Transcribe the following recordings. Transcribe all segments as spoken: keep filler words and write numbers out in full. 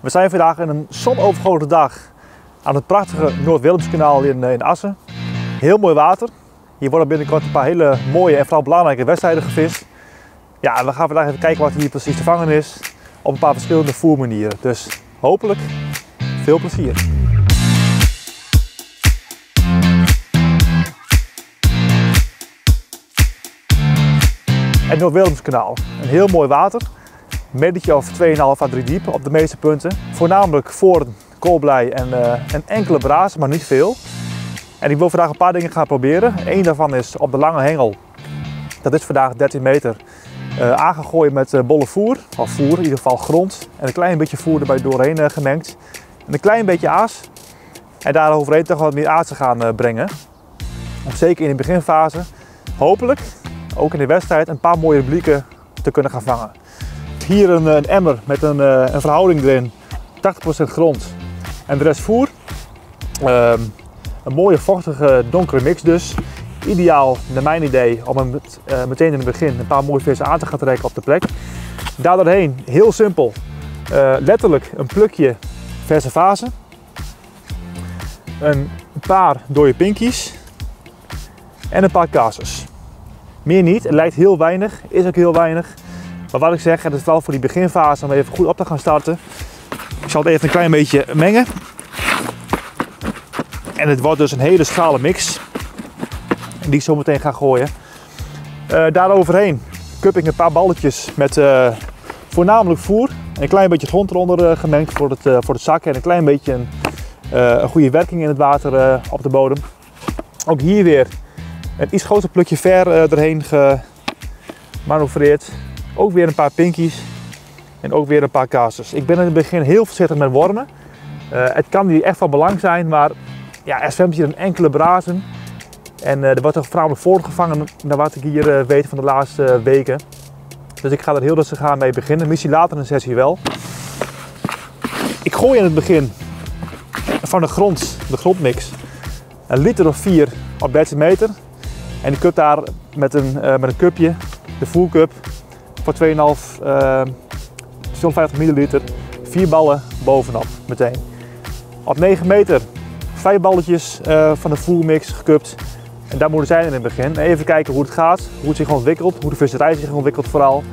We zijn vandaag in een zonovergoten dag aan het prachtige Noord-Willemskanaal in, in Assen. Heel mooi water. Hier worden binnenkort een paar hele mooie en vooral belangrijke wedstrijden gevist. Ja, we gaan vandaag even kijken wat hier precies te vangen is op een paar verschillende voermanieren. Dus hopelijk veel plezier. Het Noord-Willemskanaal, een heel mooi water, een metertje of twee komma vijf à drie diep op de meeste punten. Voornamelijk voorn, koolblij en, uh, en enkele brazen, maar niet veel. En ik wil vandaag een paar dingen gaan proberen. Eén daarvan is op de lange hengel, dat is vandaag dertien meter, uh, aangegooid met uh, bolle voer, of voer in ieder geval grond. En een klein beetje voer erbij doorheen uh, gemengd. En een klein beetje aas en daar overheen toch wat meer aas te gaan uh, brengen. Om zeker in de beginfase, hopelijk, ook in de wedstrijd, een paar mooie blieken te kunnen gaan vangen. Hier een, een emmer met een, een verhouding erin, tachtig procent grond en de rest voer. Um, een mooie vochtige donkere mix dus. Ideaal naar mijn idee om hem met, uh, meteen in het begin een paar mooie vissen aan te gaan trekken op de plek. Daardoorheen, heel simpel, uh, letterlijk een plukje verse fase. Een paar dode pinkies en een paar kaasers. Meer niet, het lijkt heel weinig, is ook heel weinig. Maar wat ik zeg, het is wel voor die beginfase om even goed op te gaan starten. Ik zal het even een klein beetje mengen. En het wordt dus een hele schrale mix. Die ik zo meteen ga gooien. Uh, daaroverheen cup ik een paar balletjes met uh, voornamelijk voer. En een klein beetje grond eronder uh, gemengd voor het, uh, voor het zakken. En een klein beetje een, uh, een goede werking in het water uh, op de bodem. Ook hier weer een iets groter plukje ver uh, erheen gemanoeuvreerd. Ook weer een paar pinkies en ook weer een paar kaasjes. Ik ben in het begin heel voorzichtig met wormen. Uh, het kan hier echt van belang zijn, maar ja, er zwemt hier een enkele brazen. En uh, er wordt er voornamelijk voorgevangen naar wat ik hier uh, weet van de laatste uh, weken. Dus ik ga er heel rustig aan mee beginnen. Misschien later in de sessie wel. Ik gooi in het begin van de grond, de grondmix, een liter of vier op dertien meter. En ik cup daar met een, uh, met een cupje, de voercup, voor tweeënhalf, tweehonderdvijftig milliliter, vier ballen bovenop meteen. Op negen meter, vijf balletjes uh, van de voermix gecupt. En daar moeten zijn in het begin. Even kijken hoe het gaat, hoe het zich ontwikkelt, hoe de visserij zich ontwikkelt vooral.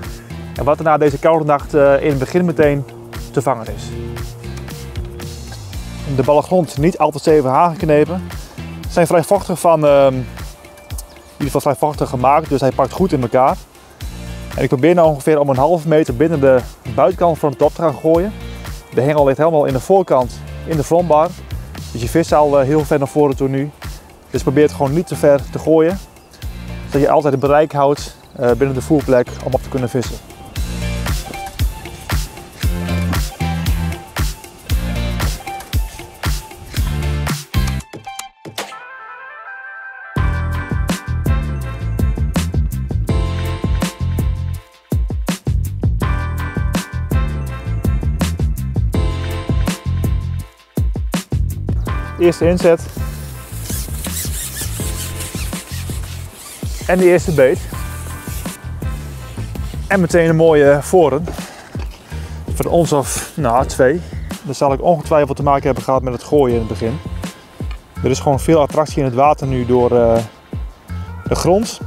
En wat er na deze koude nacht uh, in het begin meteen te vangen is. De ballen grond niet altijd stevig aangeknepen. Ze zijn vrij vochtig van... Uh, in ieder geval vrij vochtig gemaakt, dus hij pakt goed in elkaar. En ik probeer nu ongeveer om een halve meter binnen de buitenkant van de top te gaan gooien. De hengel ligt helemaal in de voorkant, in de frontbar. Dus je vis al heel ver naar voren toe nu. Dus probeer het gewoon niet te ver te gooien. Zodat je altijd het bereik houdt binnen de voerplek om op te kunnen vissen. Eerste inzet en de eerste beet en meteen een mooie voorn van ons of nou, twee. Daar zal ik ongetwijfeld te maken hebben gehad met het gooien in het begin. Er is gewoon veel attractie in het water nu door uh, de grond,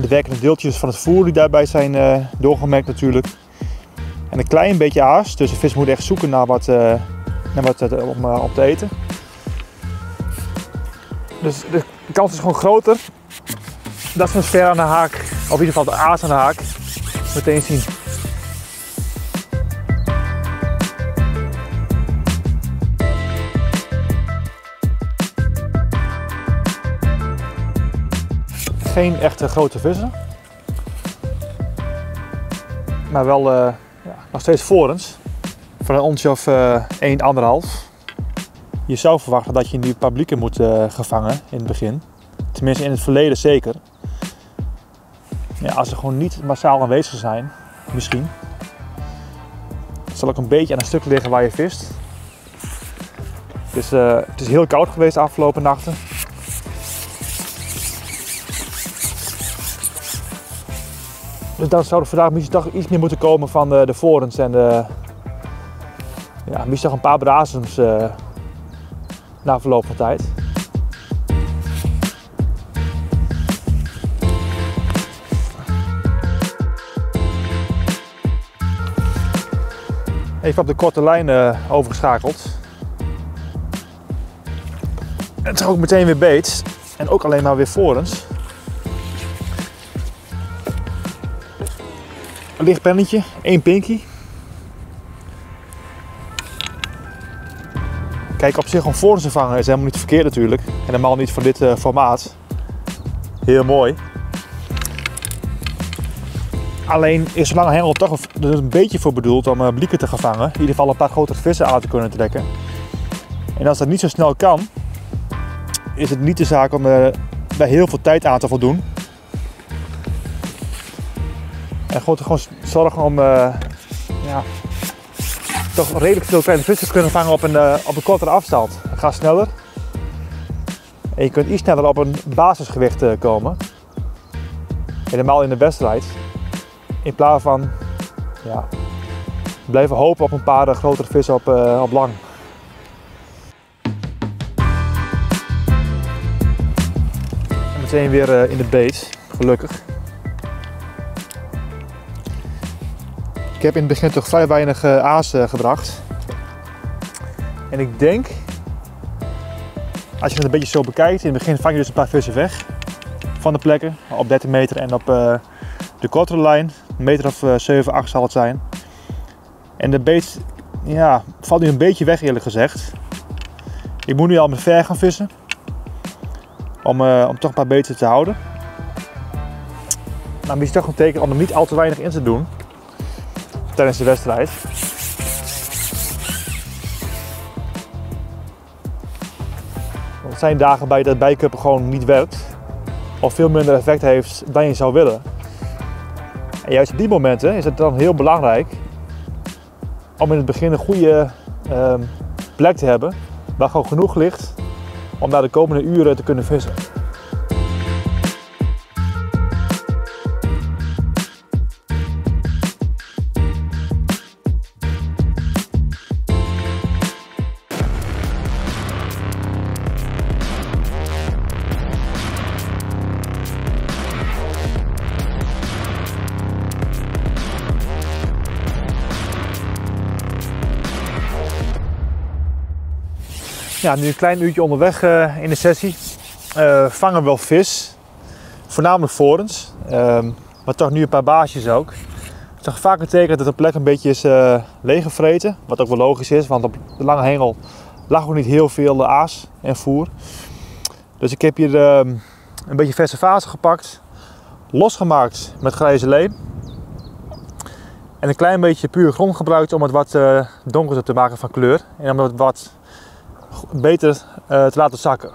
de werkende deeltjes van het voer die daarbij zijn uh, doorgemerkt natuurlijk en een klein beetje aas, dus de vis moet echt zoeken naar wat, uh, naar wat uh, om, uh, om te eten. Dus de kans is gewoon groter dat ze een ster aan de haak, of in ieder geval de aas aan de haak, meteen zien. Geen echte grote vissen, maar wel uh, ja, nog steeds voorens, van een onsje of één komma vijf. Je zou verwachten dat je nu publieken moet uh, gevangen in het begin. Tenminste in het verleden zeker. Ja, als ze gewoon niet massaal aanwezig zijn, misschien. Het zal ook een beetje aan een stuk liggen waar je vist. Het is, uh, het is heel koud geweest de afgelopen nachten. Dus dan zou er vandaag misschien toch iets meer moeten komen van de, de voorens en de, ja, mis toch een paar brasems uh, na verloop van tijd. Even op de korte lijn uh, overgeschakeld. En toch ook meteen weer beet. En ook alleen maar weer voorens. Een licht pennetje, één pinkie. Kijk, op zich om voorens te vangen is helemaal niet verkeerd natuurlijk. En helemaal niet voor dit uh, formaat. Heel mooi. Alleen is zolang hengel toch een, een beetje voor bedoeld om uh, blieken te gaan vangen. In ieder geval een paar grotere vissen aan te kunnen trekken. En als dat niet zo snel kan, is het niet de zaak om uh, bij heel veel tijd aan te voldoen. En gewoon, gewoon zorgen om uh, ja, toch redelijk veel kleine vissen te kunnen vangen op een, uh, op een kortere afstand. Het gaat sneller. En je kunt iets sneller op een basisgewicht uh, komen. Helemaal in de wedstrijd. In plaats van ja, blijven hopen op een paar uh, grotere vissen op, uh, op lang. En meteen weer uh, in de beet, gelukkig. Ik heb in het begin toch vrij weinig uh, aas uh, gebracht. En ik denk, als je het een beetje zo bekijkt, in het begin vang je dus een paar vissen weg van de plekken. Op dertien meter en op uh, de kortere lijn, een meter of uh, zeven, acht zal het zijn. En de beet ja, valt nu een beetje weg, eerlijk gezegd. Ik moet nu al met ver gaan vissen, om, uh, om toch een paar beten te houden. Maar het is toch een teken om er niet al te weinig in te doen tijdens de wedstrijd. Want er zijn dagen bij dat bijkuppen gewoon niet werkt of veel minder effect heeft dan je zou willen. En juist op die momenten is het dan heel belangrijk om in het begin een goede uh, plek te hebben waar gewoon genoeg ligt om daar de komende uren te kunnen vissen. Ja, nu een klein uurtje onderweg uh, in de sessie. Uh, vangen wel vis, voornamelijk voorens, uh, maar toch nu een paar baasjes ook. Het is toch vaak een teken dat de plek een beetje is uh, leeggevreten, wat ook wel logisch is, want op de lange hengel lag ook niet heel veel uh, aas en voer. Dus ik heb hier uh, een beetje verse vazen gepakt, losgemaakt met grijze leem en een klein beetje puur grond gebruikt om het wat uh, donkerder te maken van kleur en om het wat beter uh, te laten zakken.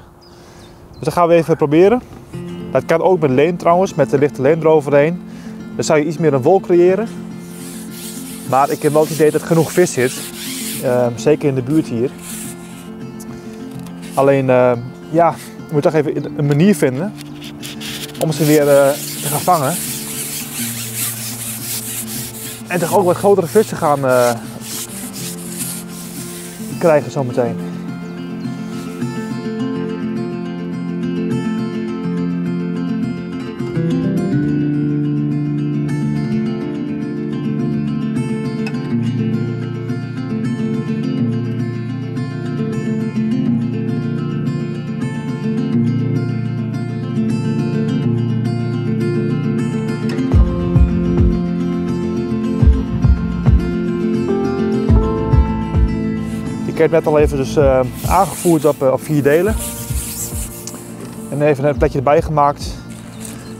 Dus dat gaan we even proberen. Dat kan ook met leem trouwens, met de lichte leem eroverheen. Dan zou je iets meer een wol creëren. Maar ik heb wel het idee dat er genoeg vis zit. Uh, zeker in de buurt hier. Alleen, uh, ja, je moet toch even een manier vinden om ze weer uh, te gaan vangen. En toch ook wat grotere vissen gaan uh, krijgen zometeen. Ik heb het net al even dus, uh, aangevoerd op, uh, op vier delen. En even een plekje erbij gemaakt.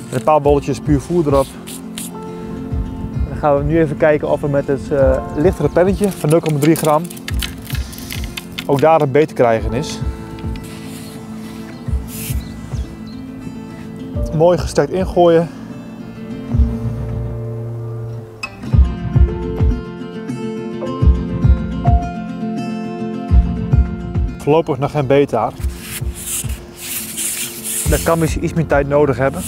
En een paar bolletjes puur voer erop. En dan gaan we nu even kijken of we met het uh, lichtere pennetje van nul komma drie gram ook daar een beet te krijgen is. Mooi gestrekt ingooien. Voorlopig nog geen beet daar. Dat kan misschien iets meer tijd nodig hebben.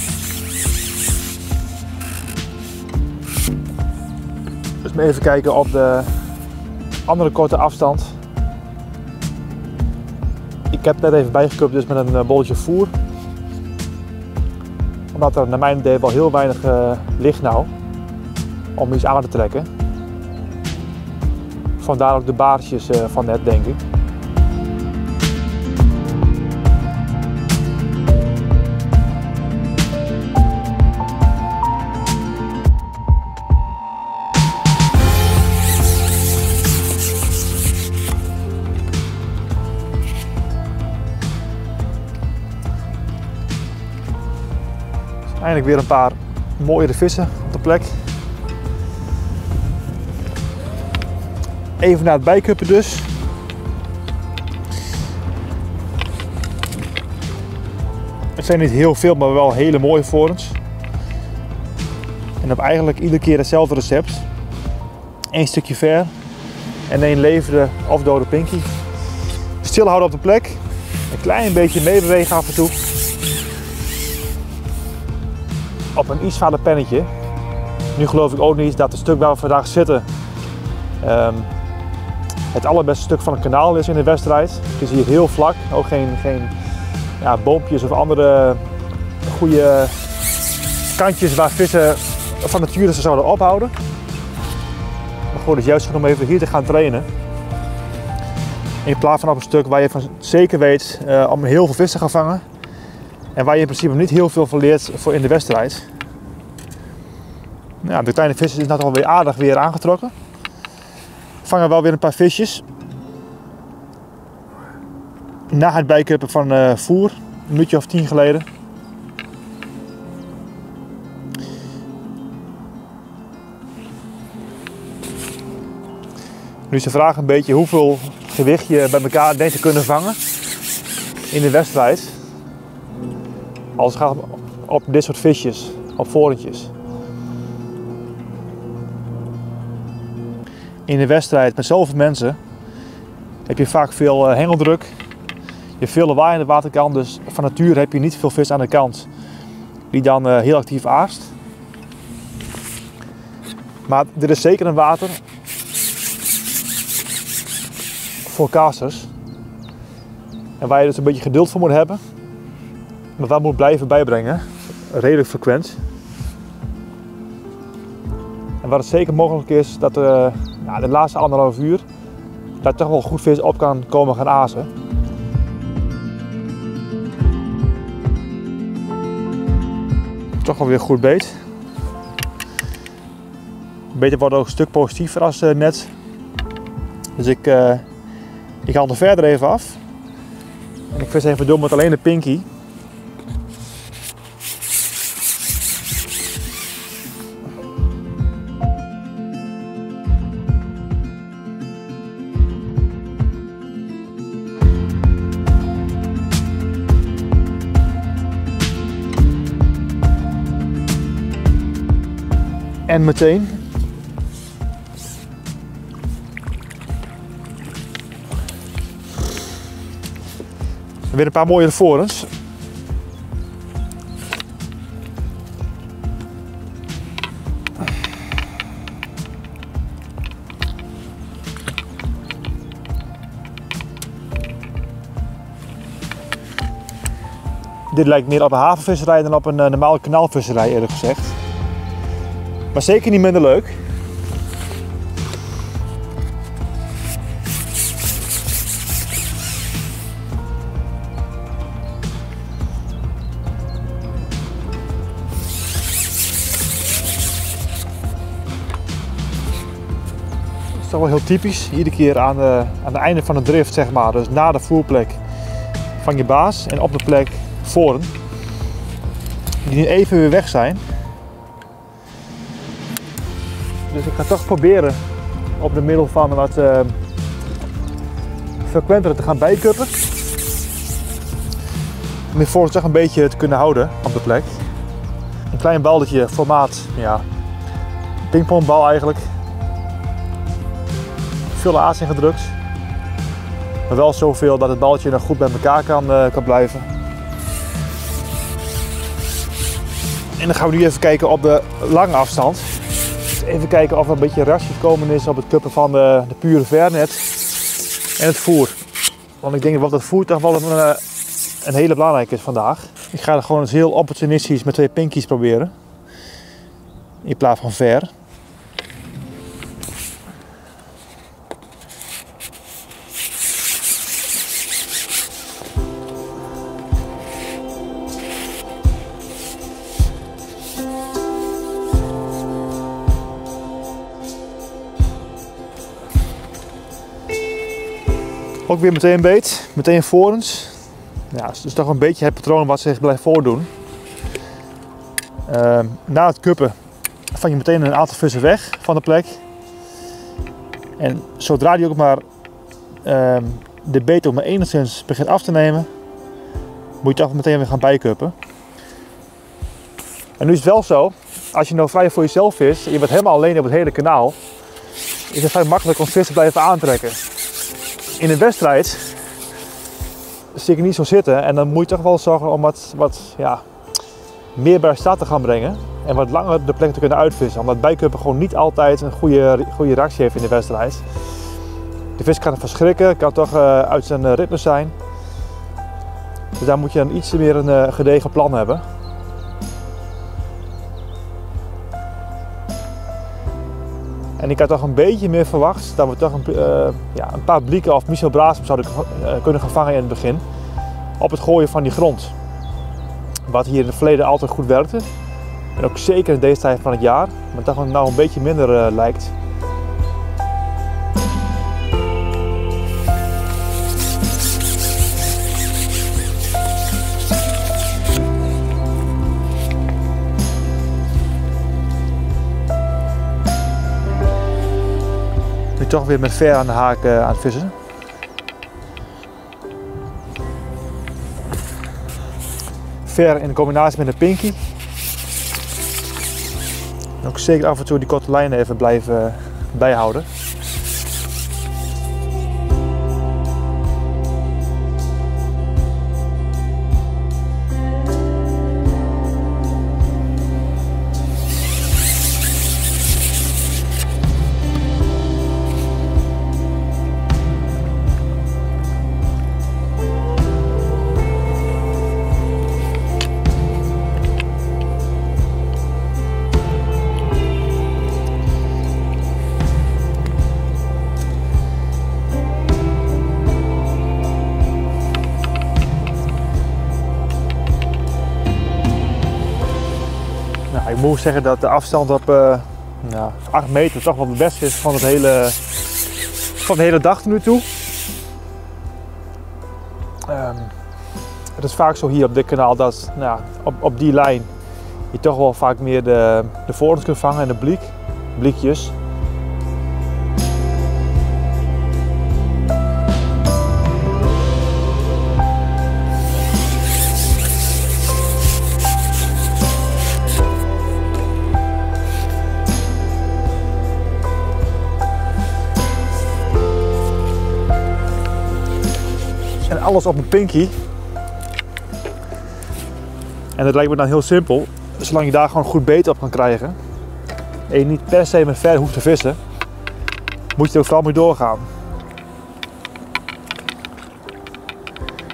Dus even kijken of de andere korte afstand. Ik heb net even bijgekupt dus met een bolletje voer. Omdat er naar mijn idee wel heel weinig uh, ligt nou om iets aan te trekken. Vandaar ook de baartjes uh, van net, denk ik. Eindelijk weer een paar mooiere vissen op de plek. Even naar het bijkuppen dus. Het zijn niet heel veel, maar wel hele mooie forens. En heb eigenlijk iedere keer hetzelfde recept. Eén stukje ver en één levende of dode pinkie. Stilhouden op de plek. Een klein beetje meebewegen af en toe. Op een iets vader pennetje. Nu geloof ik ook niet dat het stuk waar we vandaag zitten um, het allerbeste stuk van het kanaal is in de wedstrijd. Het is hier heel vlak, ook geen, geen ja, boompjes of andere goede kantjes waar vissen van nature ze zouden ophouden. Maar goed, het is juist goed om even hier te gaan trainen. In plaats van op een stuk waar je van zeker weet uh, om heel veel vissen te gaan vangen. En waar je in principe niet heel veel van leert voor in de wedstrijd. Nou, de kleine vissen is nou toch wel weer aardig weer aangetrokken. Vangen wel weer een paar visjes. Na het bijkuppen van uh, voer, een minuutje of tien geleden. Nu is de vraag een beetje hoeveel gewicht je bij elkaar denkt te kunnen vangen in de wedstrijd. Als het gaat op dit soort visjes, op vorentjes. In de wedstrijd met zoveel mensen heb je vaak veel hengeldruk. Je hebt veel lawaai aan de waterkant, dus van nature heb je niet veel vis aan de kant die dan heel actief aast. Maar er is zeker een water voor casters. En waar je dus een beetje geduld voor moet hebben. Maar dat moet blijven bijbrengen, redelijk frequent. En waar het zeker mogelijk is dat uh, ja, de laatste anderhalf uur daar toch wel goed vis op kan komen gaan azen. Toch wel weer goed beet. Beter wordt ook een stuk positiever als uh, net. Dus ik, uh, ik haal er verder even af. En ik vis even door met alleen de pinkie. En meteen. Weer een paar mooie forens. Dit lijkt meer op een havenvisserij dan op een uh, normale kanaalvisserij, eerlijk gezegd. Maar zeker niet minder leuk. Dat is toch wel heel typisch. Iedere keer aan, de, aan het einde van de drift, zeg maar. Dus na de voerplek van je baas en op de plek voren. Die nu even weer weg zijn. Dus ik ga toch proberen op de middel van wat uh, frequenter te gaan bijkuppen. Om die voorts toch een beetje te kunnen houden op de plek. Een klein balletje, formaat, ja, pingpongbal eigenlijk. Veel aas ingedrukt. Maar wel zoveel dat het balletje nog goed bij elkaar kan, uh, kan blijven. En dan gaan we nu even kijken op de lange afstand. Even kijken of er een beetje rasje gekomen is op het kuppen van de, de pure vernet en het voer. Want ik denk dat dat voer toch wel een, een hele belangrijke is vandaag. Ik ga er gewoon eens heel opportunistisch met twee pinkies proberen. In plaats van ver. Ook weer meteen beet, meteen voorens. Ja, dus toch een beetje het patroon wat zich blijft voordoen. Uh, na het kuppen vang je meteen een aantal vissen weg van de plek. En zodra die ook maar uh, de beet ook maar enigszins begint af te nemen, moet je toch meteen weer gaan bijkuppen. En nu is het wel zo, als je nou vrij voor jezelf is en je bent helemaal alleen op het hele kanaal, is het vrij makkelijk om vis te blijven aantrekken. In een wedstrijd zit ik niet zo zitten en dan moet je toch wel zorgen om wat, wat ja, meer bij staat te gaan brengen en wat langer de plek te kunnen uitvissen. Omdat bijkuppen gewoon niet altijd een goede, goede reactie heeft in de wedstrijd. De vis kan verschrikken, kan toch uh, uit zijn ritme zijn. Dus daar moet je dan iets meer een uh, gedegen plan hebben. En ik had toch een beetje meer verwacht dat we toch een, uh, ja, een paar blikken of misobraasp zouden uh, kunnen gaan vangen in het begin. Op het gooien van die grond. Wat hier in het verleden altijd goed werkte. En ook zeker in deze tijd van het jaar. Maar dat het nou een beetje minder uh, lijkt. Toch weer met ver aan de haak uh, aan het vissen. Ver in combinatie met een pinkie. En ook zeker af en toe die korte lijnen even blijven uh, bijhouden. Ik moet zeggen dat de afstand op uh, nou, acht meter toch wel het beste is van, het hele, van de hele dag tot nu toe. Um, het is vaak zo hier op dit kanaal dat nou, op, op die lijn je toch wel vaak meer de, de voorhand kunt vangen en de bliek, bliekjes. Alles op een pinkie. En dat lijkt me dan heel simpel, zolang je daar gewoon goed beet op kan krijgen en je niet per se met ver hoeft te vissen, moet je er ook vooral mee doorgaan.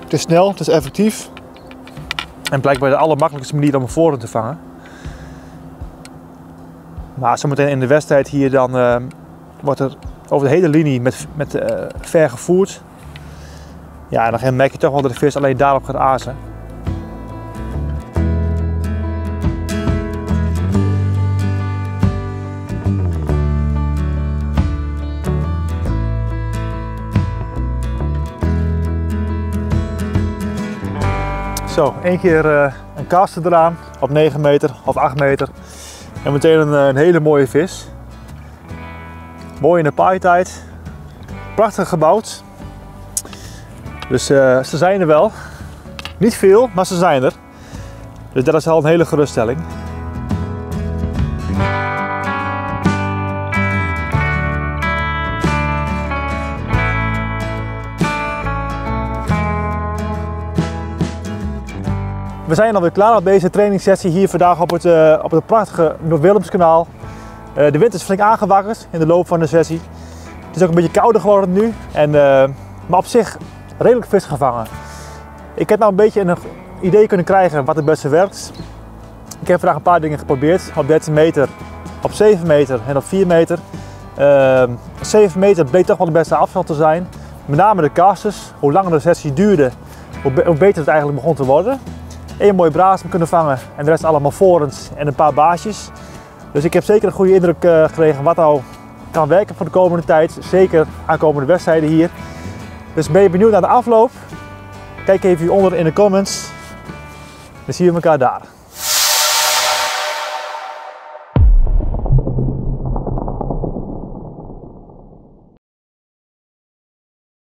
Het is snel, het is effectief en blijkbaar de allermakkelijkste manier om een voorhand te vangen. Maar zometeen in de wedstrijd hier dan uh, wordt er over de hele linie met, met uh, ver gevoerd. Ja, en dan merk je toch wel dat de vis alleen daarop gaat azen. Zo, één keer uh, een kaster eraan op negen meter of acht meter. En meteen een, een hele mooie vis. Mooi in de paaitijd. Prachtig gebouwd. Dus uh, ze zijn er wel. Niet veel, maar ze zijn er. Dus dat is al een hele geruststelling. We zijn alweer klaar met deze trainingssessie hier vandaag op het, uh, op het prachtige Noord-Willemskanaal. Uh, de wind is flink aangewakkerd in de loop van de sessie. Het is ook een beetje kouder geworden nu, en, uh, maar op zich redelijk vis gevangen. Ik heb nou een beetje een idee kunnen krijgen wat het beste werkt. Ik heb vandaag een paar dingen geprobeerd, op dertien meter, op zeven meter en op vier meter. Uh, zeven meter bleek toch wel de beste afstand te zijn. Met name de casters, hoe langer de sessie duurde, hoe, be hoe beter het eigenlijk begon te worden. Eén mooie braasem kunnen vangen en de rest allemaal forens en een paar baasjes. Dus ik heb zeker een goede indruk uh, gekregen wat nou kan werken voor de komende tijd. Zeker aankomende wedstrijden hier. Dus ben je benieuwd naar de afloop? Kijk even hieronder in de comments. Dan zien we elkaar daar.